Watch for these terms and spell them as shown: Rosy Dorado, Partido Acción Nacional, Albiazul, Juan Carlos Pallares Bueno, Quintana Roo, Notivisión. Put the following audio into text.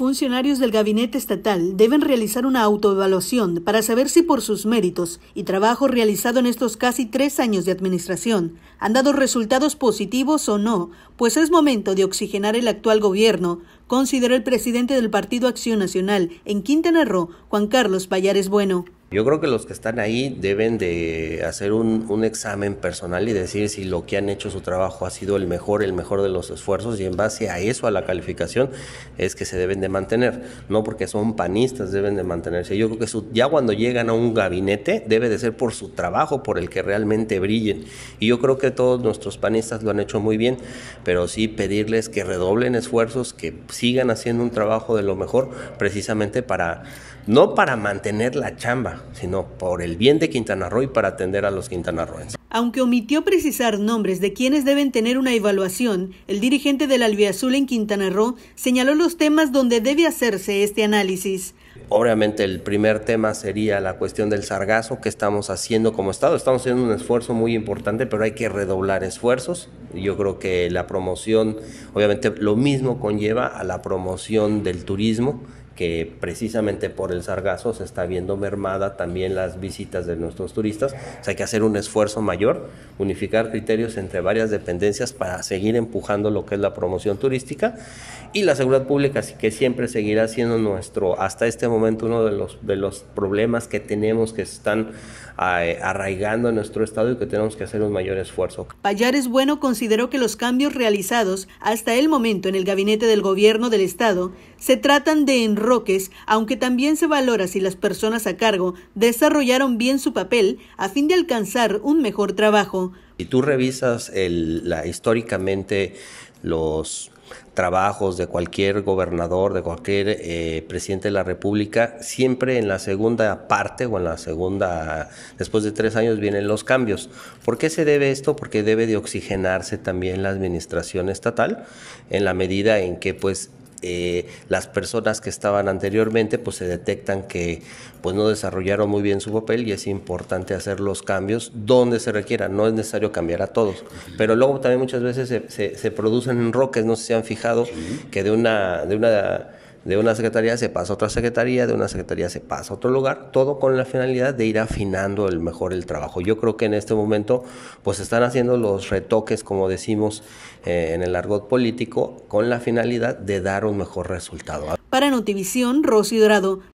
funcionarios del gabinete estatal deben realizar una autoevaluación para saber si por sus méritos y trabajo realizado en estos casi 3 años de administración han dado resultados positivos o no, pues es momento de oxigenar el actual gobierno, consideró el presidente del Partido Acción Nacional en Quintana Roo, Juan Carlos Pallares Bueno. Yo creo que los que están ahí deben de hacer un examen personal y decir si lo que han hecho su trabajo ha sido el mejor de los esfuerzos, y en base a eso, a la calificación, es que se deben de mantener. No porque son panistas deben de mantenerse. Yo creo que ya cuando llegan a un gabinete debe de ser por su trabajo, por el que realmente brillen. Y yo creo que todos nuestros panistas lo han hecho muy bien, pero sí pedirles que redoblen esfuerzos, que sigan haciendo un trabajo de lo mejor, precisamente no para mantener la chamba, sino por el bien de Quintana Roo y para atender a los quintanarroenses. Aunque omitió precisar nombres de quienes deben tener una evaluación, el dirigente del Albiazul en Quintana Roo señaló los temas donde debe hacerse este análisis. Obviamente el primer tema sería la cuestión del sargazo, que estamos haciendo como Estado. Estamos haciendo un esfuerzo muy importante, pero hay que redoblar esfuerzos. Yo creo que la promoción, obviamente lo mismo conlleva a la promoción del turismo, que precisamente por el sargazo se está viendo mermada también las visitas de nuestros turistas. O sea, hay que hacer un esfuerzo mayor, unificar criterios entre varias dependencias para seguir empujando lo que es la promoción turística, y la seguridad pública, así que siempre seguirá siendo hasta este momento uno de los problemas que tenemos, que están arraigando en nuestro estado y que tenemos que hacer un mayor esfuerzo. Pallares Bueno consideró que los cambios realizados hasta el momento en el gabinete del gobierno del estado se tratan de enroques, aunque también se valora si las personas a cargo desarrollaron bien su papel a fin de alcanzar un mejor trabajo. Si tú revisas históricamente los trabajos de cualquier gobernador, de cualquier presidente de la República, siempre en la segunda parte o en la segunda, después de 3 años, vienen los cambios. ¿Por qué se debe esto? Porque debe de oxigenarse también la administración estatal, en la medida en que las personas que estaban anteriormente se detectan que no desarrollaron muy bien su papel, y es importante hacer los cambios donde se requieran. No es necesario cambiar a todos, pero luego también muchas veces se producen enroques. No sé si han fijado que de una secretaría se pasa a otra secretaría, de una secretaría se pasa a otro lugar, todo con la finalidad de ir afinando mejor el trabajo. Yo creo que en este momento están haciendo los retoques, como decimos en el argot político, con la finalidad de dar un mejor resultado. Para Notivisión, Rosy Dorado.